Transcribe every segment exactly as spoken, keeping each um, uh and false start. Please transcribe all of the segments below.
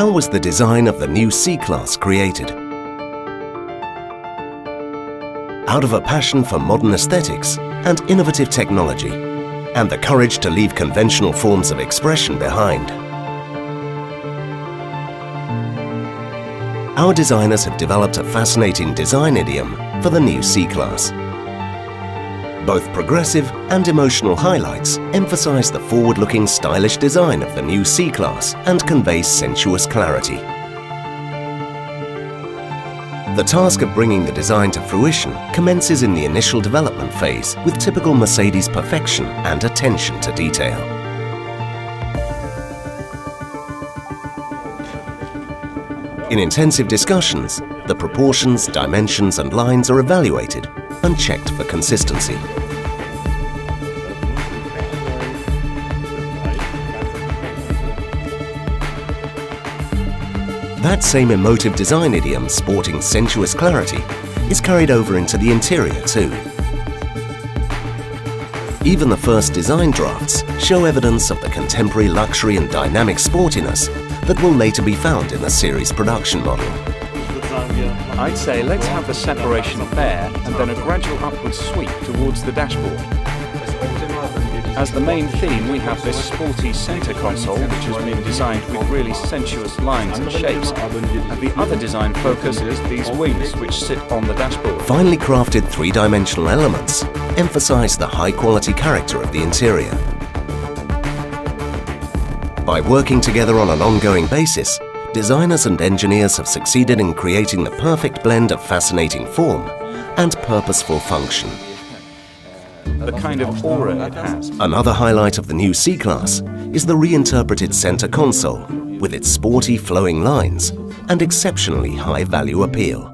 How was the design of the new C-Class created? Out of a passion for modern aesthetics and innovative technology, and the courage to leave conventional forms of expression behind. Our designers have developed a fascinating design idiom for the new C-Class. Both progressive and emotional highlights emphasize the forward-looking stylish design of the new C-Class and convey sensuous clarity. The task of bringing the design to fruition commences in the initial development phase with typical Mercedes perfection and attention to detail. In intensive discussions, the proportions, dimensions and lines are evaluated and checked for consistency. That same emotive design idiom sporting sensuous clarity is carried over into the interior too. Even the first design drafts show evidence of the contemporary luxury and dynamic sportiness that will later be found in the series production model. I'd say let's have the separation there and then a gradual upward sweep towards the dashboard. As the main theme, we have this sporty centre console which has been designed with really sensuous lines and shapes, and the other design focus is these wings which sit on the dashboard. Finely crafted three-dimensional elements emphasise the high-quality character of the interior. By working together on an ongoing basis, designers and engineers have succeeded in creating the perfect blend of fascinating form and purposeful function. The kind of aura it has. Another highlight of the new C-Class is the reinterpreted centre console with its sporty flowing lines and exceptionally high value appeal.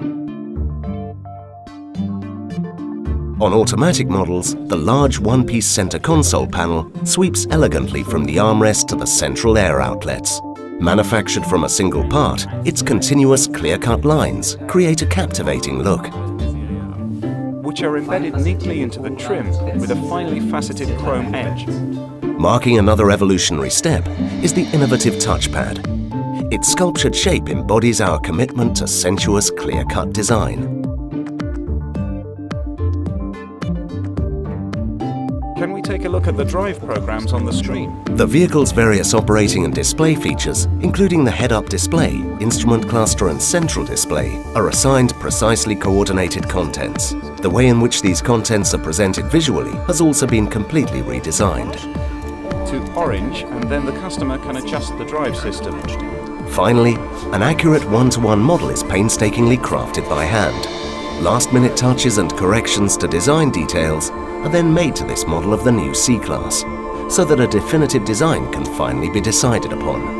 On automatic models, the large one-piece centre console panel sweeps elegantly from the armrest to the central air outlets. Manufactured from a single part, its continuous clear-cut lines create a captivating look, which are embedded neatly into the trim with a finely faceted chrome edge. Marking another evolutionary step is the innovative touchpad. Its sculptured shape embodies our commitment to sensuous clear-cut design. Can we take a look at the drive programs on the screen? The vehicle's various operating and display features, including the head-up display, instrument cluster and central display, are assigned precisely coordinated contents. The way in which these contents are presented visually has also been completely redesigned. To orange, and then the customer can adjust the drive system. Finally, an accurate one-to-one model is painstakingly crafted by hand. Last-minute touches and corrections to design details are then made to this model of the new C-Class, so that a definitive design can finally be decided upon.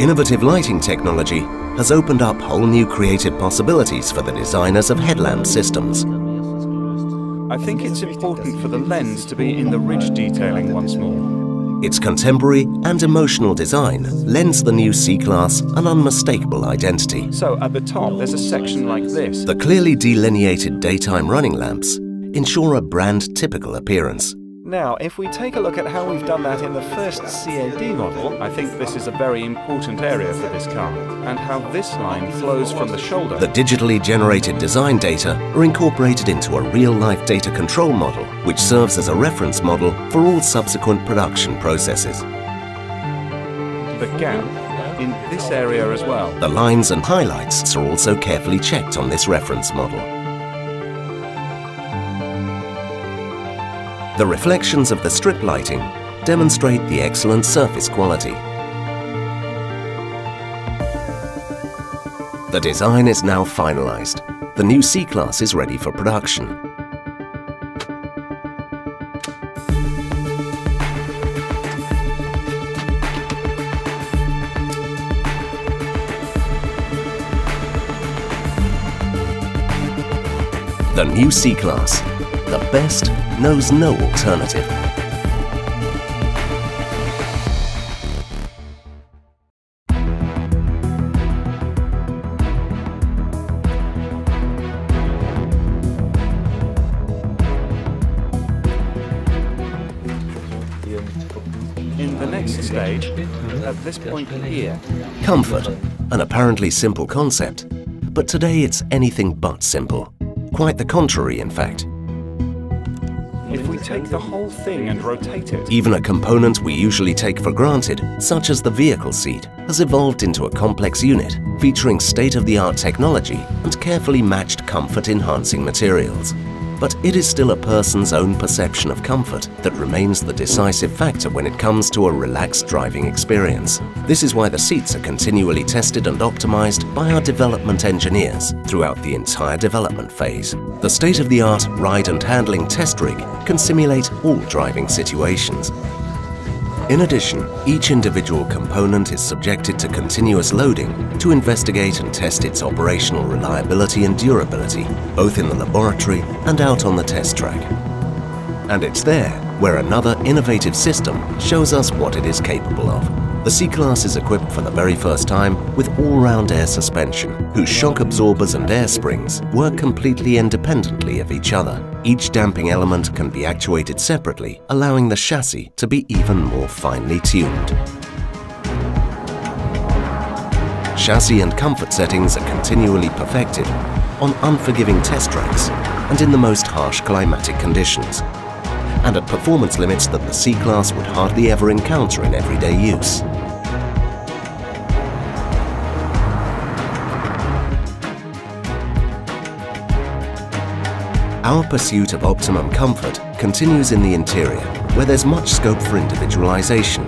Innovative lighting technology has opened up whole new creative possibilities for the designers of headlamp systems. I think it's important for the lens to be in the ridge detailing once more. Its contemporary and emotional design lends the new C-Class an unmistakable identity. So at the top there's a section like this. The clearly delineated daytime running lamps ensure a brand-typical appearance. Now, if we take a look at how we've done that in the first C A D model, I think this is a very important area for this car, and how this line flows from the shoulder. The digitally generated design data are incorporated into a real-life data control model, which serves as a reference model for all subsequent production processes. The gap in this area as well. The lines and highlights are also carefully checked on this reference model. The reflections of the strip lighting demonstrate the excellent surface quality. The design is now finalized. The new C-Class is ready for production. The new C-Class. The best knows no alternative. stage, at this point here. Comfort, an apparently simple concept, but today it's anything but simple. Quite the contrary, in fact. If we take the whole thing and rotate it. Even a component we usually take for granted, such as the vehicle seat, has evolved into a complex unit featuring state-of-the-art technology and carefully matched comfort-enhancing materials. But it is still a person's own perception of comfort that remains the decisive factor when it comes to a relaxed driving experience. This is why the seats are continually tested and optimized by our development engineers throughout the entire development phase. The state-of-the-art ride and handling test rig can simulate all driving situations. In addition, each individual component is subjected to continuous loading to investigate and test its operational reliability and durability, both in the laboratory and out on the test track. And it's there where another innovative system shows us what it is capable of. The C-Class is equipped for the very first time with all-round air suspension, whose shock absorbers and air springs work completely independently of each other. Each damping element can be actuated separately, allowing the chassis to be even more finely tuned. Chassis and comfort settings are continually perfected on unforgiving test tracks and in the most harsh climatic conditions, and at performance limits that the C-Class would hardly ever encounter in everyday use. Our pursuit of optimum comfort continues in the interior, where there's much scope for individualization.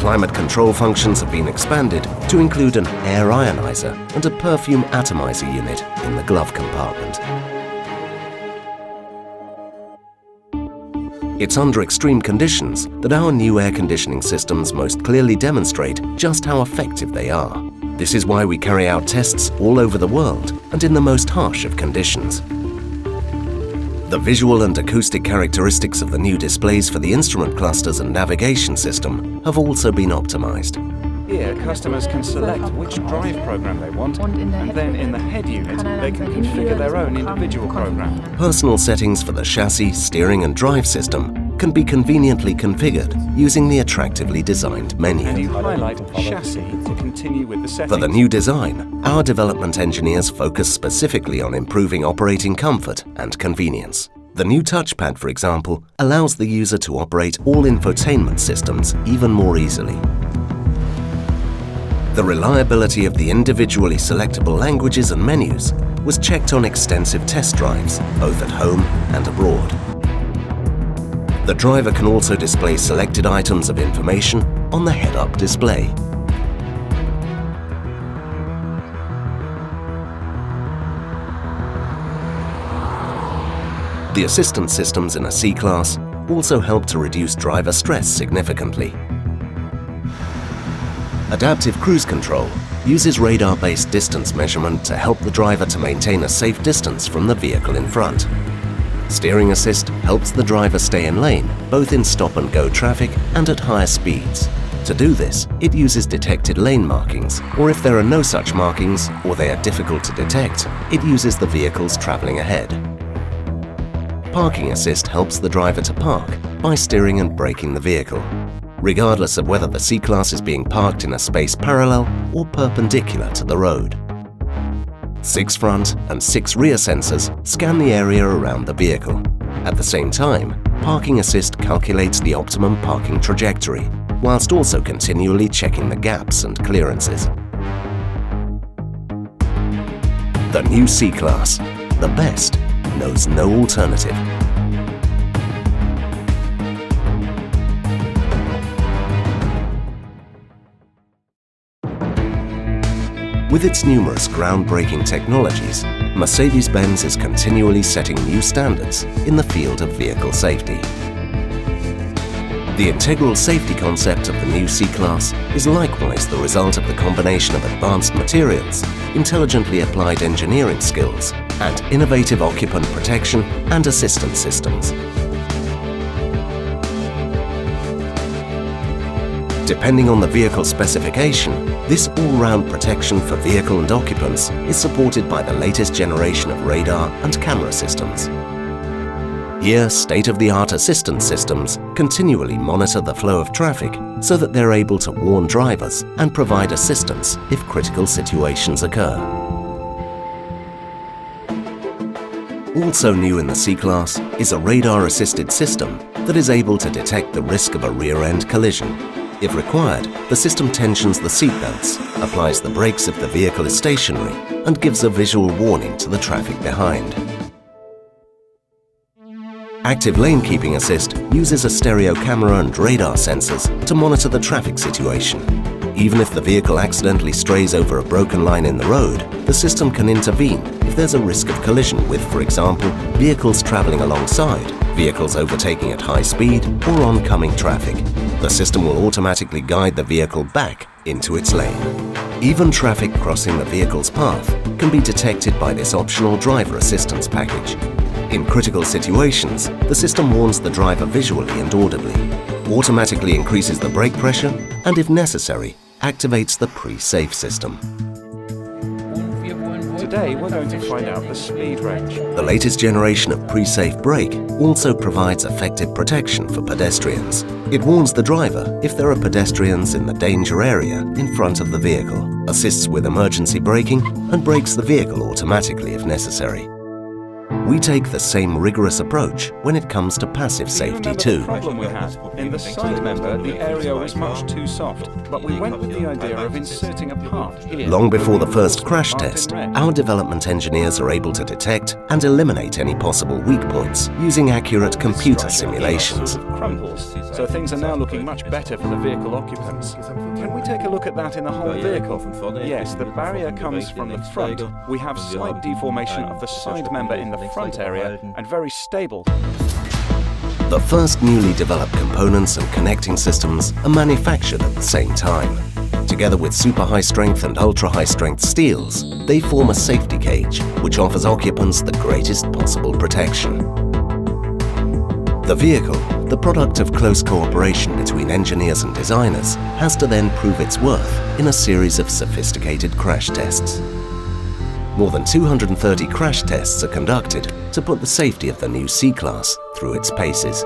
Climate control functions have been expanded to include an air ionizer and a perfume atomizer unit in the glove compartment. It's under extreme conditions that our new air conditioning systems most clearly demonstrate just how effective they are. This is why we carry out tests all over the world and in the most harsh of conditions. The visual and acoustic characteristics of the new displays for the instrument clusters and navigation system have also been optimized. Here, customers can select which drive program they want, and then in the head unit, they can configure their own individual program. Personal settings for the chassis, steering and drive system can be conveniently configured using the attractively designed menu. And you highlight chassis to continue with the settings. For the new design, our development engineers focus specifically on improving operating comfort and convenience. The new touchpad, for example, allows the user to operate all infotainment systems even more easily. The reliability of the individually selectable languages and menus was checked on extensive test drives, both at home and abroad. The driver can also display selected items of information on the head-up display. The assistance systems in a C-Class also help to reduce driver stress significantly. Adaptive Cruise Control uses radar-based distance measurement to help the driver to maintain a safe distance from the vehicle in front. Steering Assist helps the driver stay in lane, both in stop-and-go traffic and at higher speeds. To do this, it uses detected lane markings, or if there are no such markings, or they are difficult to detect, it uses the vehicles traveling ahead. Parking Assist helps the driver to park by steering and braking the vehicle, regardless of whether the C-Class is being parked in a space parallel or perpendicular to the road. Six front and six rear sensors scan the area around the vehicle. At the same time, Parking Assist calculates the optimum parking trajectory, whilst also continually checking the gaps and clearances. The new C-Class, the best, knows no alternative. With its numerous groundbreaking technologies, Mercedes-Benz is continually setting new standards in the field of vehicle safety. The integral safety concept of the new C-Class is likewise the result of the combination of advanced materials, intelligently applied engineering skills, and innovative occupant protection and assistance systems. Depending on the vehicle specification, this all-round protection for vehicle and occupants is supported by the latest generation of radar and camera systems. Here, state-of-the-art assistance systems continually monitor the flow of traffic so that they're able to warn drivers and provide assistance if critical situations occur. Also new in the C-Class is a radar-assisted system that is able to detect the risk of a rear-end collision. If required, the system tensions the seat belts, applies the brakes if the vehicle is stationary, and gives a visual warning to the traffic behind. Active Lane Keeping Assist uses a stereo camera and radar sensors to monitor the traffic situation. Even if the vehicle accidentally strays over a broken line in the road, the system can intervene if there's a risk of collision with, for example, vehicles traveling alongside, vehicles overtaking at high speed, or oncoming traffic. The system will automatically guide the vehicle back into its lane. Even traffic crossing the vehicle's path can be detected by this optional driver assistance package. In critical situations, the system warns the driver visually and audibly, automatically increases the brake pressure, and if necessary, activates the pre-safe system. Today we're going to find out the speed range. The latest generation of pre-safe brake also provides effective protection for pedestrians. It warns the driver if there are pedestrians in the danger area in front of the vehicle, assists with emergency braking, and brakes the vehicle automatically if necessary. We take the same rigorous approach when it comes to passive safety too. The problem we had in the side member, the area was much too soft, but we went with the idea of inserting a path here. Long before the first crash test, our development engineers are able to detect and eliminate any possible weak points using accurate computer simulations. So things are now looking much better for the vehicle occupants. Can we take a look at that in the whole vehicle? Yes, the barrier comes from the front. We have slight deformation of the side member in the front. front area and very stable. The first newly developed components and connecting systems are manufactured at the same time. Together with super high strength and ultra high strength steels, they form a safety cage which offers occupants the greatest possible protection. The vehicle, the product of close cooperation between engineers and designers, has to then prove its worth in a series of sophisticated crash tests. More than two hundred thirty crash tests are conducted to put the safety of the new C-Class through its paces.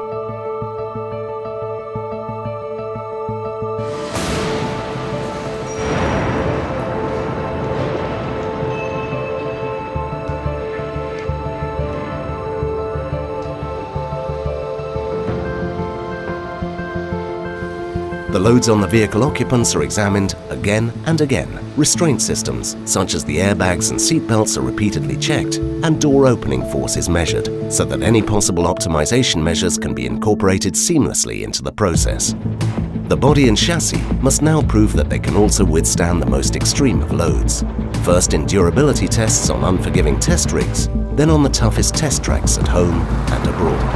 The loads on the vehicle occupants are examined again and again. Restraint systems, such as the airbags and seatbelts, are repeatedly checked, and door opening force is measured, so that any possible optimization measures can be incorporated seamlessly into the process. The body and chassis must now prove that they can also withstand the most extreme of loads, first in durability tests on unforgiving test rigs, then on the toughest test tracks at home and abroad.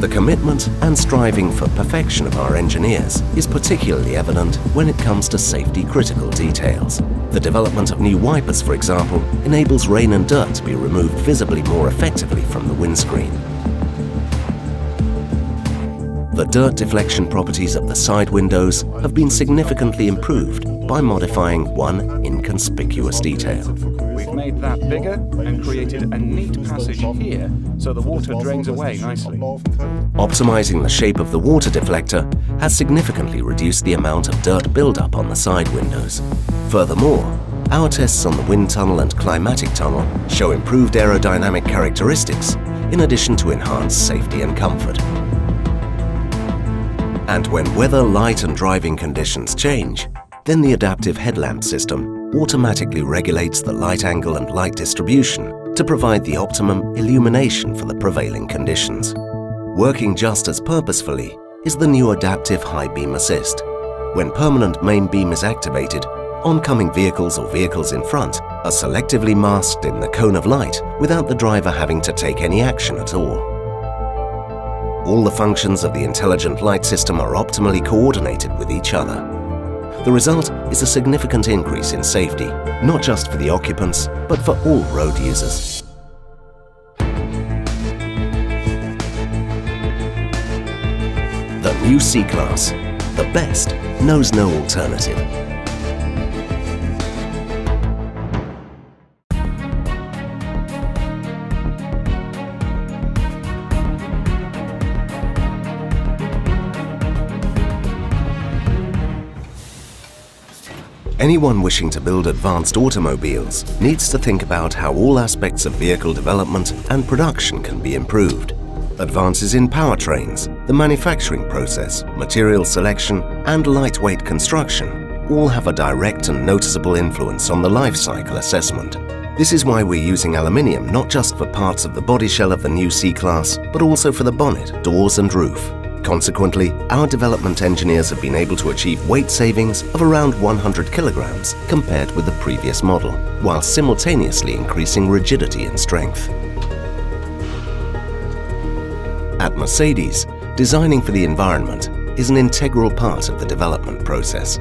The commitment and striving for perfection of our engineers is particularly evident when it comes to safety-critical details. The development of new wipers, for example, enables rain and dirt to be removed visibly more effectively from the windscreen. The dirt deflection properties of the side windows have been significantly improved by modifying one inconspicuous detail. We've made that bigger and created a neat passage here so the water drains away nicely. Optimizing the shape of the water deflector has significantly reduced the amount of dirt buildup on the side windows. Furthermore, our tests on the wind tunnel and climatic tunnel show improved aerodynamic characteristics in addition to enhanced safety and comfort. And when weather, light and driving conditions change, then the adaptive headlamp system automatically regulates the light angle and light distribution to provide the optimum illumination for the prevailing conditions. Working just as purposefully is the new adaptive high beam assist. When permanent main beam is activated, oncoming vehicles or vehicles in front are selectively masked in the cone of light without the driver having to take any action at all. All the functions of the intelligent light system are optimally coordinated with each other. The result is a significant increase in safety, not just for the occupants, but for all road users. The new C-Class, the best, knows no alternative. Anyone wishing to build advanced automobiles needs to think about how all aspects of vehicle development and production can be improved. Advances in powertrains, the manufacturing process, material selection, and lightweight construction all have a direct and noticeable influence on the life cycle assessment. This is why we're using aluminium not just for parts of the body shell of the new C-Class, but also for the bonnet, doors and roof. Consequently, our development engineers have been able to achieve weight savings of around one hundred kilograms compared with the previous model, while simultaneously increasing rigidity and strength. At Mercedes, designing for the environment is an integral part of the development process.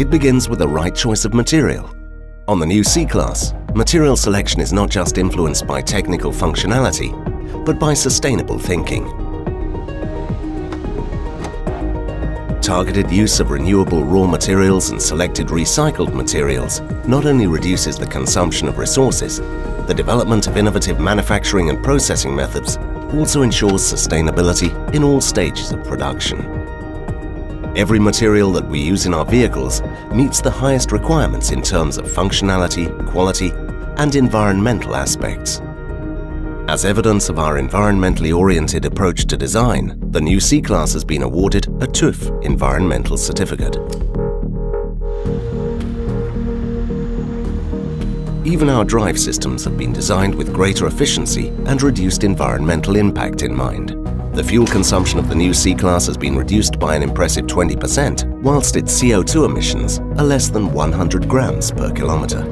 It begins with the right choice of material. On the new C-Class, material selection is not just influenced by technical functionality, but by sustainable thinking. Targeted use of renewable raw materials and selected recycled materials not only reduces the consumption of resources, the development of innovative manufacturing and processing methods also ensures sustainability in all stages of production. Every material that we use in our vehicles meets the highest requirements in terms of functionality, quality, and environmental aspects. As evidence of our environmentally oriented approach to design, the new C-Class has been awarded a TÜV environmental certificate. Even our drive systems have been designed with greater efficiency and reduced environmental impact in mind. The fuel consumption of the new C-Class has been reduced by an impressive twenty percent, whilst its C O two emissions are less than one hundred grams per kilometre.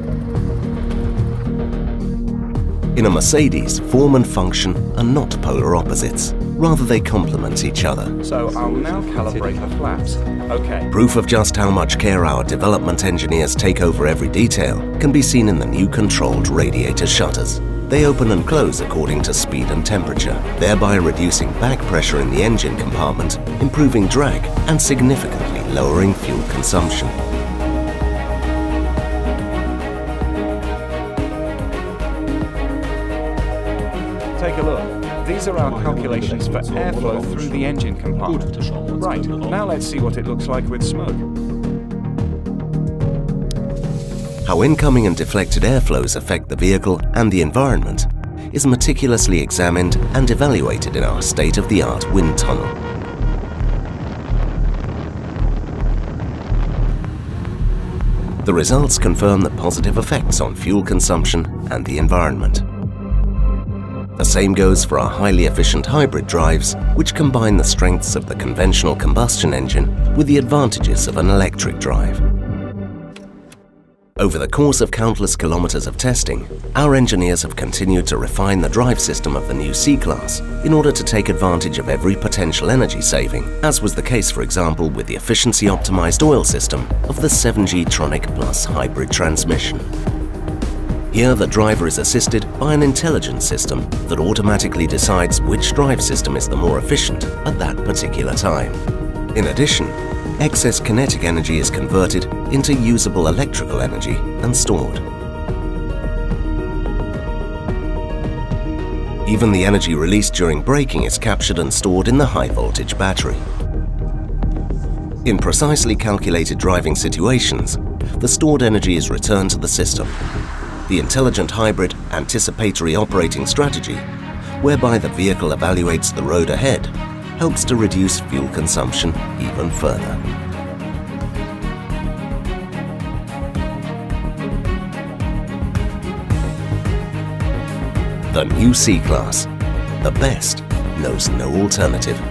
In a Mercedes, form and function are not polar opposites. Rather, they complement each other. So I'll now calibrate the flaps. Okay. Proof of just how much care our development engineers take over every detail can be seen in the new controlled radiator shutters. They open and close according to speed and temperature, thereby reducing back pressure in the engine compartment, improving drag, and significantly lowering fuel consumption. Take a look. These are our calculations for airflow through the engine compartment. Right, now let's see what it looks like with smoke. How incoming and deflected airflows affect the vehicle and the environment is meticulously examined and evaluated in our state-of-the-art wind tunnel. The results confirm the positive effects on fuel consumption and the environment. The same goes for our highly efficient hybrid drives, which combine the strengths of the conventional combustion engine with the advantages of an electric drive. Over the course of countless kilometers of testing, our engineers have continued to refine the drive system of the new C-Class in order to take advantage of every potential energy saving, as was the case, for example, with the efficiency-optimized oil system of the seven G Tronic Plus hybrid transmission. Here, the driver is assisted by an intelligent system that automatically decides which drive system is the more efficient at that particular time. In addition, excess kinetic energy is converted into usable electrical energy and stored. Even the energy released during braking is captured and stored in the high-voltage battery. In precisely calculated driving situations, the stored energy is returned to the system. The intelligent hybrid anticipatory operating strategy, whereby the vehicle evaluates the road ahead, helps to reduce fuel consumption even further. The new C-Class, the best, knows no alternative.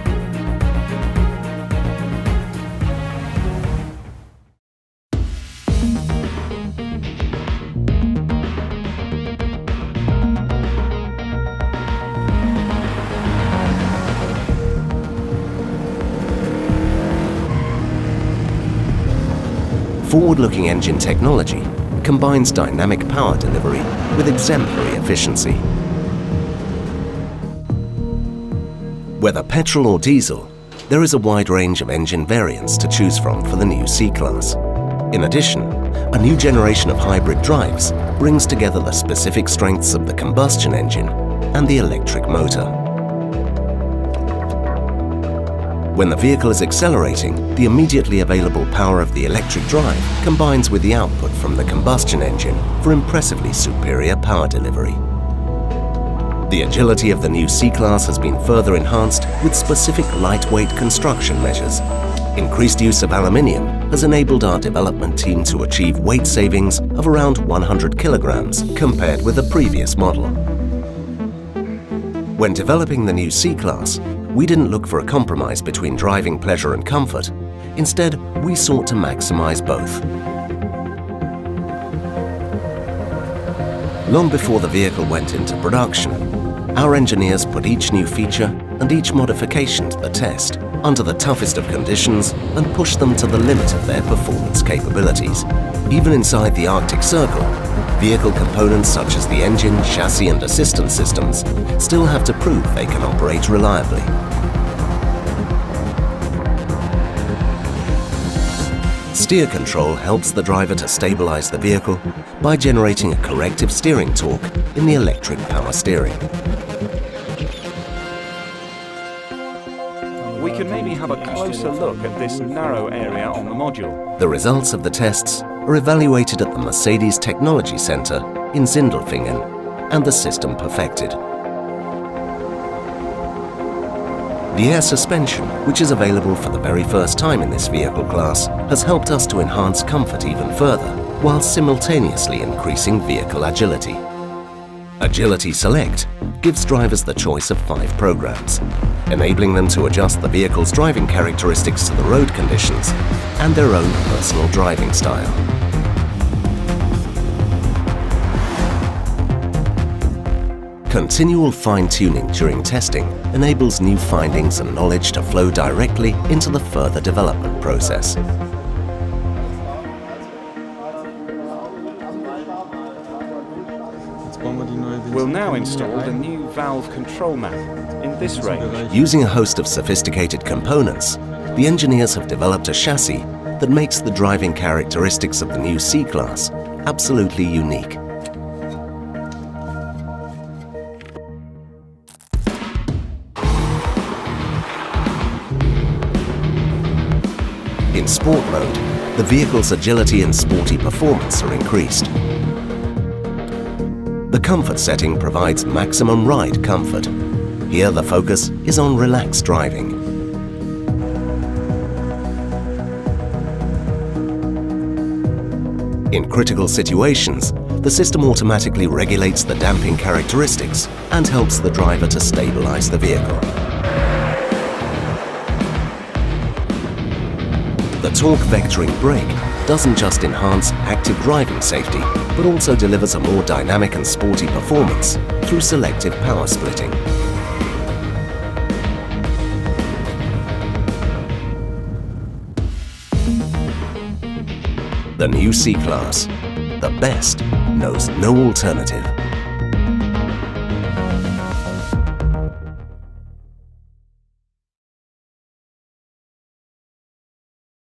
Forward-looking engine technology combines dynamic power delivery with exemplary efficiency. Whether petrol or diesel, there is a wide range of engine variants to choose from for the new C-Class. In addition, a new generation of hybrid drives brings together the specific strengths of the combustion engine and the electric motor. When the vehicle is accelerating, the immediately available power of the electric drive combines with the output from the combustion engine for impressively superior power delivery. The agility of the new C-Class has been further enhanced with specific lightweight construction measures. Increased use of aluminium has enabled our development team to achieve weight savings of around one hundred kilograms compared with the previous model. When developing the new C-Class, we didn't look for a compromise between driving pleasure and comfort. Instead, we sought to maximize both. Long before the vehicle went into production, our engineers put each new feature and each modification to the test under the toughest of conditions and pushed them to the limit of their performance capabilities. Even inside the Arctic Circle, vehicle components such as the engine, chassis and assistance systems still have to prove they can operate reliably. Steer control helps the driver to stabilize the vehicle by generating a corrective steering torque in the electric power steering. We can maybe have a closer look at this narrow area on the module. The results of the tests are evaluated at the Mercedes Technology Center in Sindelfingen and the system perfected. The air suspension, which is available for the very first time in this vehicle class, has helped us to enhance comfort even further, while simultaneously increasing vehicle agility. Agility Select gives drivers the choice of five programs, enabling them to adjust the vehicle's driving characteristics to the road conditions and their own personal driving style. Continual fine-tuning during testing enables new findings and knowledge to flow directly into the further development process. We'll now install the new valve control map in this range. Using a host of sophisticated components, the engineers have developed a chassis that makes the driving characteristics of the new C-Class absolutely unique. In sport mode, the vehicle's agility and sporty performance are increased. The comfort setting provides maximum ride comfort. Here the focus is on relaxed driving. In critical situations, the system automatically regulates the damping characteristics and helps the driver to stabilize the vehicle. The torque vectoring brake doesn't just enhance active driving safety, but also delivers a more dynamic and sporty performance through selective power splitting. The new C-Class, the best, knows no alternative.